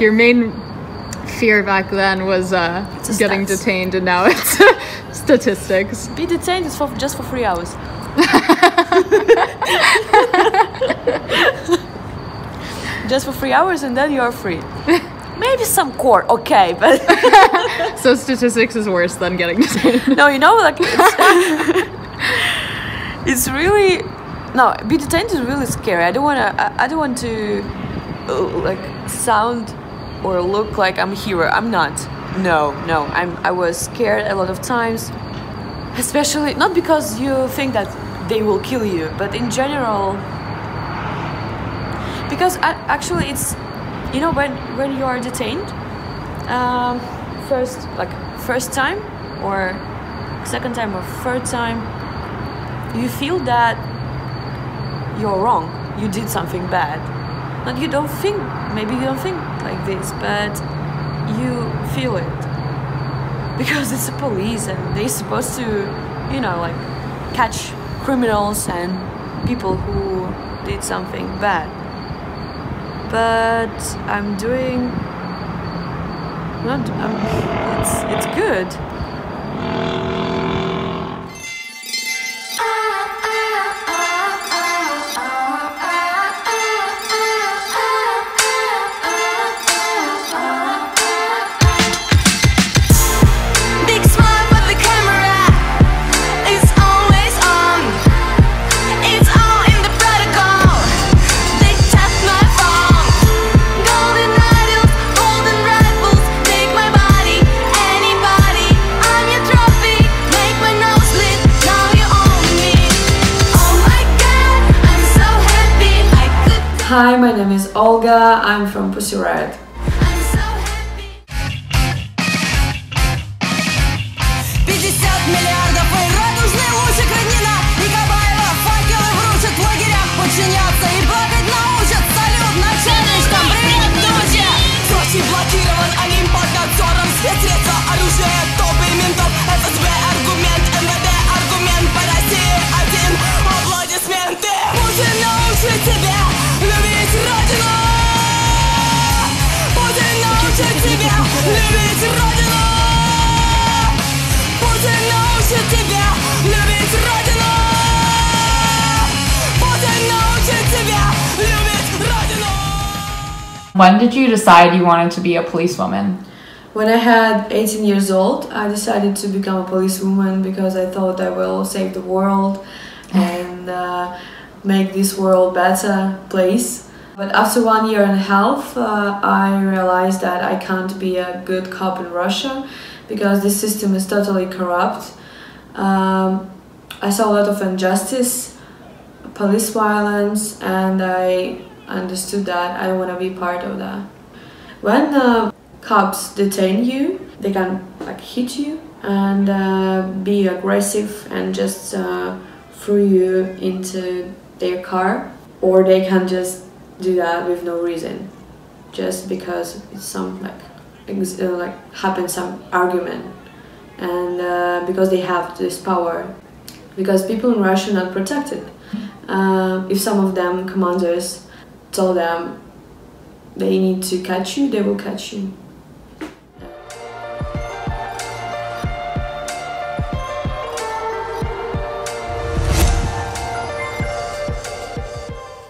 Your main fear back then was getting detained, and now it's statistics. Be detained is just for 3 hours. Just for 3 hours, and then you're free. Maybe some court, okay, but... So statistics is worse than getting detained. No, you know, like... It's really... No, be detained is really scary. I don't want to like sound or look like I'm a hero. I'm not. No. I was scared a lot of times. Especially not because you think that they will kill you, but in general, because actually it's, you know, when you are detained, first time or second time or third time, you feel that you're wrong, you did something bad. Not you don't think, maybe you don't think like this, but you feel it. Because it's the police and they're supposed to, you know, like catch criminals and people who did something bad. But I'm doing not. It's good. Hi, my name is Olga, I'm from Pussy Riot. When did you decide you wanted to be a policewoman? When I had 18 years old, I decided to become a policewoman because I thought I will save the world and make this world better place. But after 1 year and a half, I realized that I can't be a good cop in Russia because this system is totally corrupt. I saw a lot of injustice, police violence, and I understood that I want to be part of that. When cops detain you, they can like hit you and be aggressive and just throw you into their car, or they can just do that with no reason, just because it's some like happened some argument, and because they have this power, because people in Russia are not protected. If some of them commanders told them they need to catch you, they will catch you.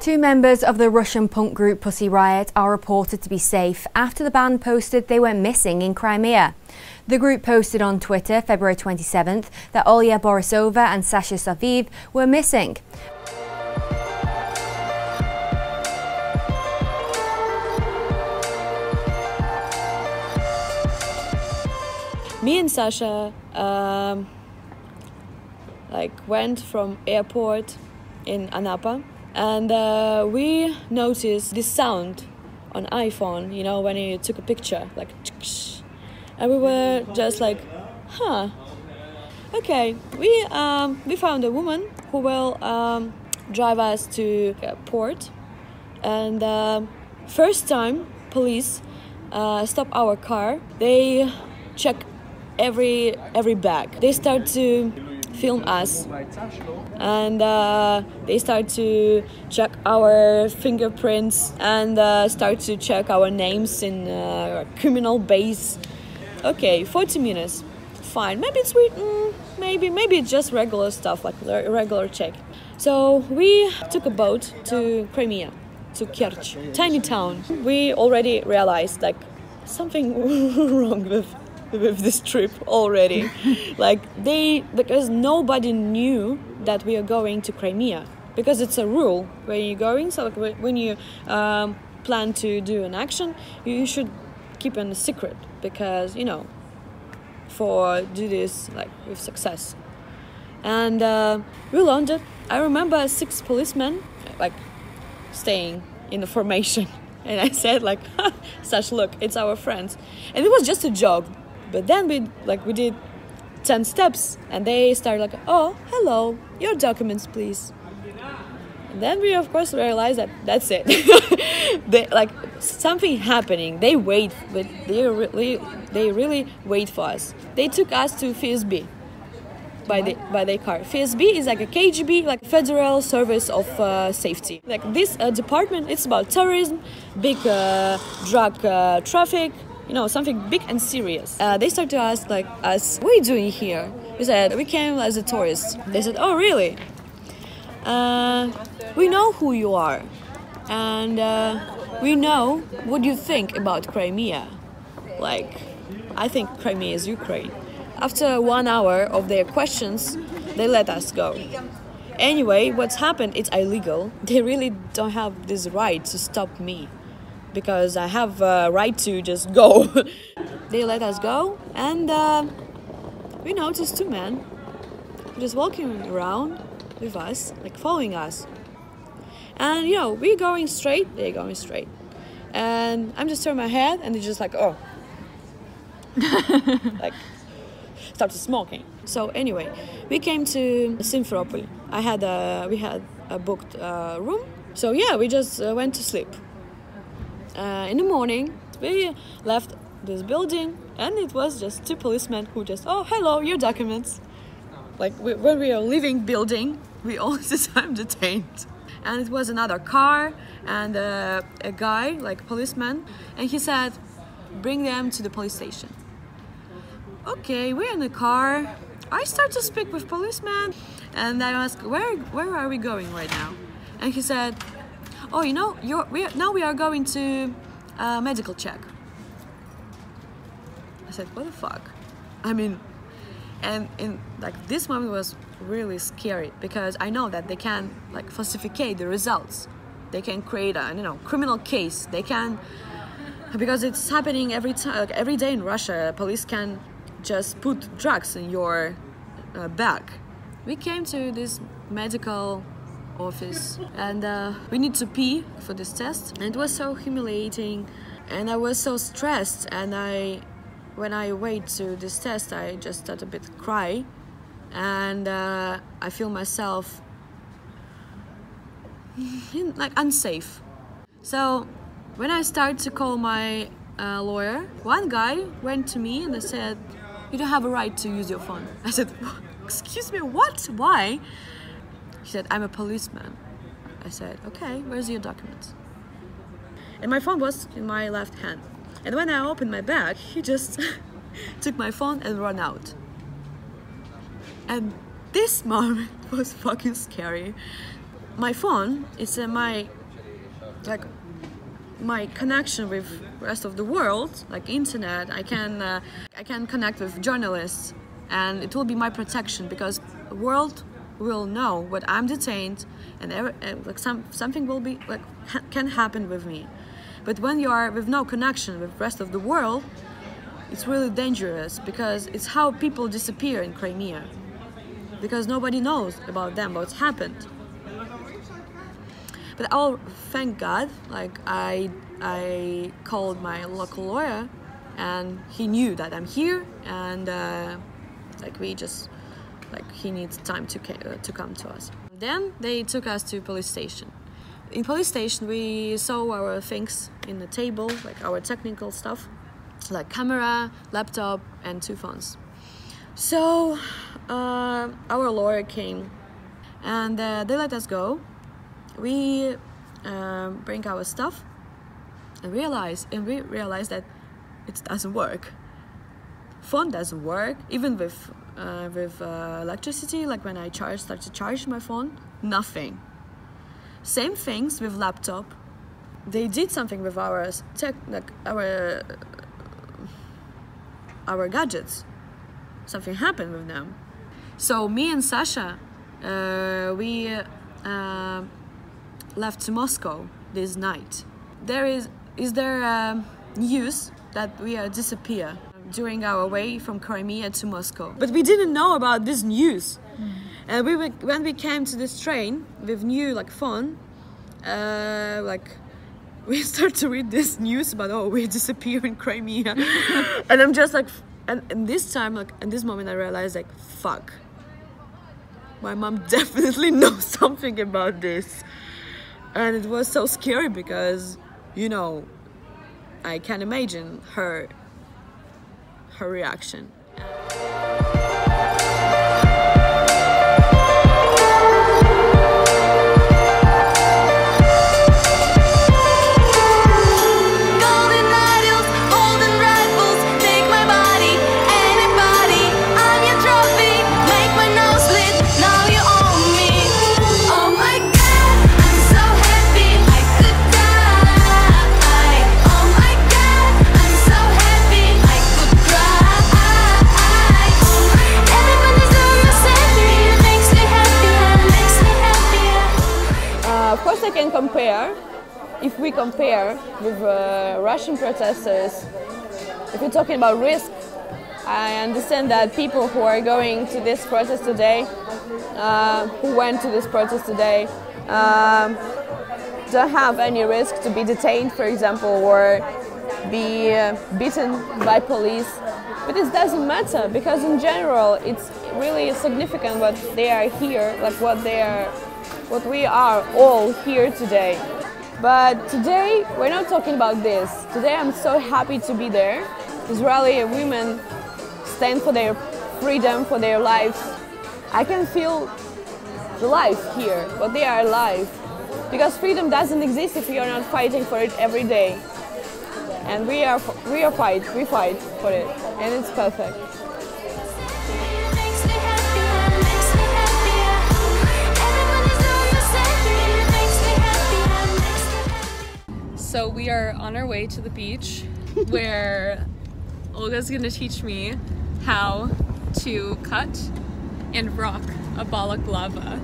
Two members of the Russian punk group Pussy Riot are reported to be safe after the band posted they went missing in Crimea. The group posted on Twitter February 27th that Olga Borisova and Sasha Safiev were missing. Me and Sasha went from airport in Anapa. And we noticed this sound on iPhone, you know, when you took a picture, like, and we were just like, huh, okay. We found a woman who will drive us to a port, and first time police stop our car, they check every bag, they start to film us, and they start to check our fingerprints and start to check our names in criminal base. Okay, 40 minutes, fine. Maybe it's weird, maybe it's just regular stuff, like regular check. So we took a boat to Crimea, to Kerch, tiny town. We already realized like something wrong with this trip already. Like because nobody knew that we are going to Crimea, because it's a rule when you're going. So like when you plan to do an action, you should keep it a secret, because you know, for do this like with success. And we landed. I remember 6 policemen like staying in the formation, and I said like, "Sasha, look, it's our friends," and it was just a joke. But then we did 10 steps, and they started like, "Oh, hello, your documents, please." And then we of course realized that that's it. Like something happening. They wait, but they really wait for us. They took us to FSB by their car. FSB is like a KGB, like Federal Service of Safety. Like this department, it's about terrorism, big drug traffic. You know, something big and serious. They started to ask like us, "What are you doing here?" We said, "We came as a tourist." They said, "Oh, really? We know who you are, and we know what you think about Crimea. Like, I think Crimea is Ukraine." After 1 hour of their questions, they let us go. Anyway, what's happened, it's illegal. They really don't have this right to stop me, because I have a right to just go. They let us go, and we noticed 2 men just walking around with us, like following us. And you know, we're going straight, they're going straight. And I'm just turning my head, and they're just like, "Oh." Like, started smoking. So anyway, we came to Simferopol. We had a booked room. So yeah, we just went to sleep. In the morning, we left this building, and it was just 2 policemen who just, "Oh, hello, your documents." Like when we are leaving building, we all the time detained. And it was another car and a guy, like policeman, and he said, "Bring them to the police station." Okay, we're in the car. I start to speak with policeman, and I ask, "Where are we going right now?" And he said, "Oh, you know, we are going to a medical check." I said, "What the fuck?" I mean, and in like this moment was really scary, because I know that they can like falsificate the results. They can create a, you know, criminal case. They can, because it's happening every time, like every day in Russia. Police can just put drugs in your bag. We came to this medical office, and we need to pee for this test, and it was so humiliating, and I was so stressed, and when I wait to this test, I just started a bit cry, and I feel myself like unsafe. So when I start to call my lawyer, one guy went to me and they said, "You don't have a right to use your phone." I said, "Excuse me, what? Why?" He said, "I'm a policeman." I said, "Okay, where's your documents?" And my phone was in my left hand. And when I opened my bag, he just took my phone and ran out. And this moment was fucking scary. My phone is my connection with rest of the world, like internet. I can connect with journalists, and it will be my protection, because the world will know what I'm detained, and something will be like can happen with me. But when you are with no connection with the rest of the world, it's really dangerous, because it's how people disappear in Crimea, because nobody knows about them, what's happened. But oh, thank God! Like I called my local lawyer, and he knew that I'm here, and he needs time to come to us. Then they took us to police station. In police station we saw our things in the table, like our technical stuff, like camera, laptop, and 2 phones. So our lawyer came and they let us go. We bring our stuff and we realized that it doesn't work. Phone doesn't work, even with electricity, like when I start to charge my phone, nothing. Same things with laptop. They did something with our tech, like our gadgets. Something happened with them. So me and Sasha, we left to Moscow this night. Is there news that we are disappear during our way from Crimea to Moscow? But we didn't know about this news. And when we came to this train with new like phone, we start to read this news about, oh, we disappear in Crimea. And I'm just like, and this time, like in this moment, I realized like, fuck, my mom definitely knows something about this. And it was so scary because, you know, I can imagine her reaction. If we compare with Russian protesters, if you're talking about risk, I understand that people who are going to this protest today, don't have any risk to be detained, for example, or be beaten by police. But it doesn't matter, because in general it's really significant what they are here, like what we are all here today. But today we're not talking about this. Today I'm so happy to be there. Israeli women stand for their freedom, for their lives. I can feel the life here, but they are alive. Because freedom doesn't exist if you are not fighting for it every day. And we fight for it, and it's perfect. So we are on our way to the beach where Olga's gonna teach me how to cut and rock a balaclava.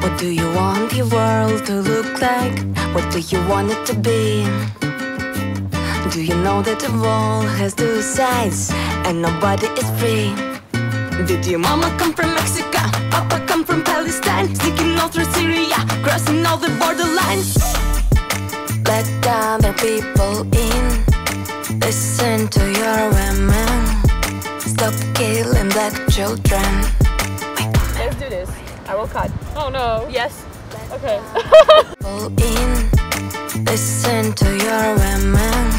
What do you want the world to look like? What do you want it to be? Do you know that the wall has two sides and nobody is free? Did your mama come from Mexico? Papa come from Palestine? Sneaking all through Syria, crossing all the borderlines. Let other people in. Listen to your women. Stop killing black children. Let's do this. I will cut. Oh no. Yes. Okay. In, listen to your women.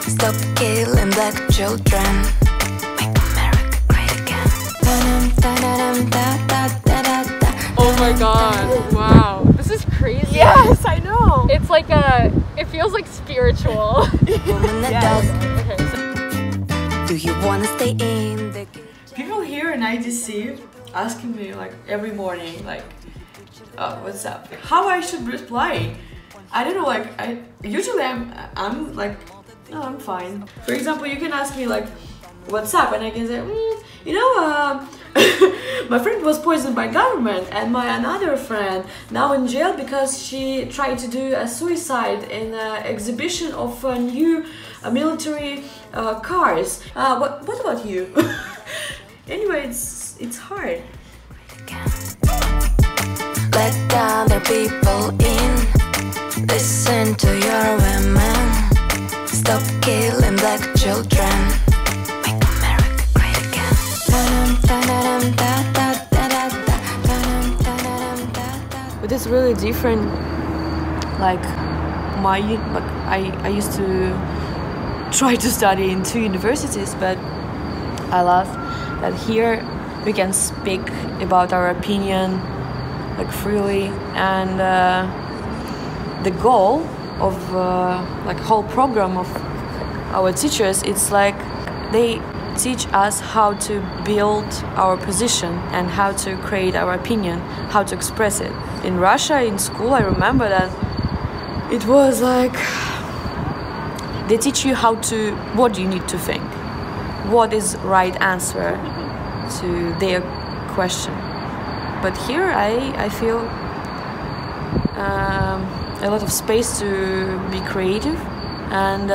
Stop killing black children. Make America great again. Oh my god. Wow. This is crazy. Yes, I know. It's like it feels like spiritual. Yes. Okay, so. Do you want to stay in the kitchen? People here in IDC asking me like every morning, like, oh, what's up? How I should reply? I don't know. Like, I'm like, no, I'm fine. For example, you can ask me like, what's up, and I can say, you know, my friend was poisoned by government, and my another friend now in jail because she tried to do a suicide in an exhibition of new military cars. What about you? Anyway, it's hard. Let other people in. Listen to your women. Stop killing black children. Make America great. But it's really different. Like I used to try to study in two universities, but I love that here we can speak about our opinion like freely, and the goal of like whole program of our teachers, it's like they teach us how to build our position and how to create our opinion, how to express it. In Russia, in school, I remember that it was like they teach you how to, what you need to think, what is right answer to their question. But here I feel a lot of space to be creative and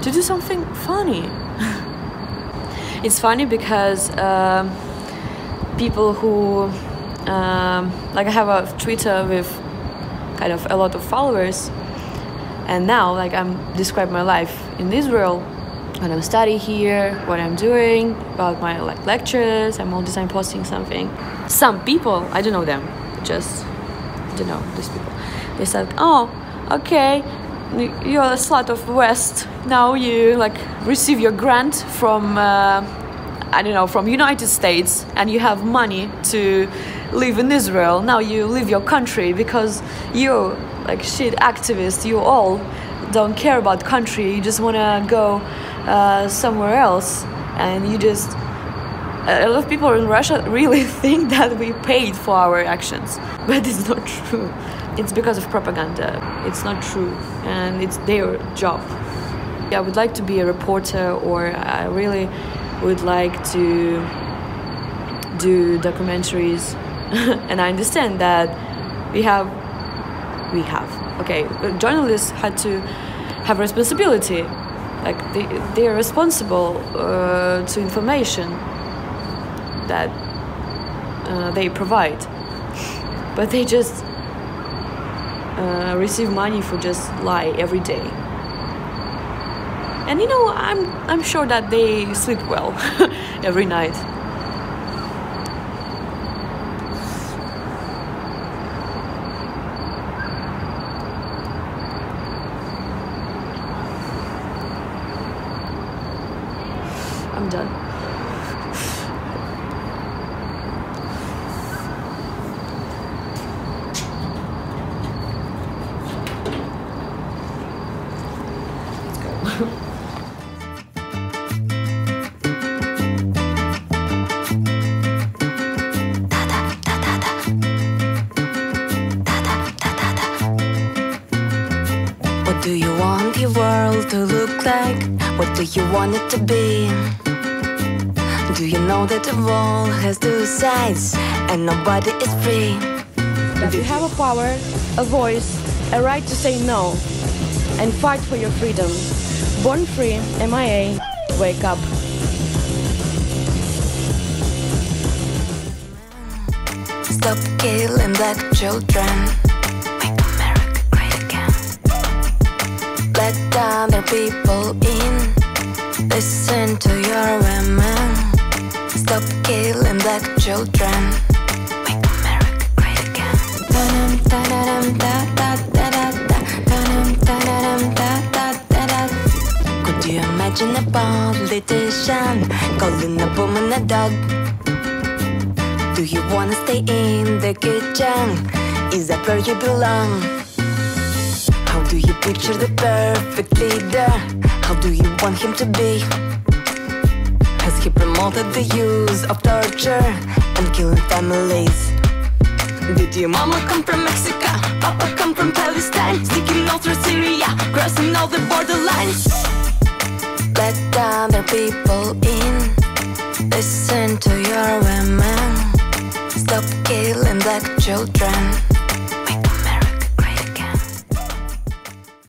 to do something funny. It's funny because people who like, I have a Twitter with kind of a lot of followers, and now like I'm describe my life in Israel, when I'm studying here, what I'm doing, about my like lectures. I'm all the time posting something. Some people, I don't know them, just I don't know these people. They said, "Oh, okay, you're a slut of West. Now you like receive your grant from I don't know, from United States, and you have money to live in Israel. Now you leave your country because you like shit activist. You all don't care about country. You just wanna go." Somewhere else, and you just a lot of people in Russia really think that we paid for our actions, but it's not true. It's because of propaganda. It's not true, and it's their job. I would like to be a reporter, or I really would like to do documentaries. And I understand that okay, journalists had to have responsibility. Like they're responsible to information that they provide, but they just receive money for just lie every day. And you know, I'm sure that they sleep well every night. I'm done. Let's go. What do you want your world to look like? What do you want it to be? Do you know that the wall has two sides and nobody is free? That you have a power, a voice, a right to say no and fight for your freedom. Born free, M.I.A., wake up. Stop killing black children. Make America great again. Let other people in. Listen to your women. Stop killing black children. Make America great again. Could you imagine a politician calling a woman a dog? Do you wanna stay in the kitchen? Is that where you belong? How do you picture the perfect leader? How do you want him to be? He promoted the use of torture and killing families. Did your mama come from Mexico? Papa come from Palestine? Sneaking all through Syria, crossing all the borderlines. Let other people in. Listen to your women. Stop killing black children.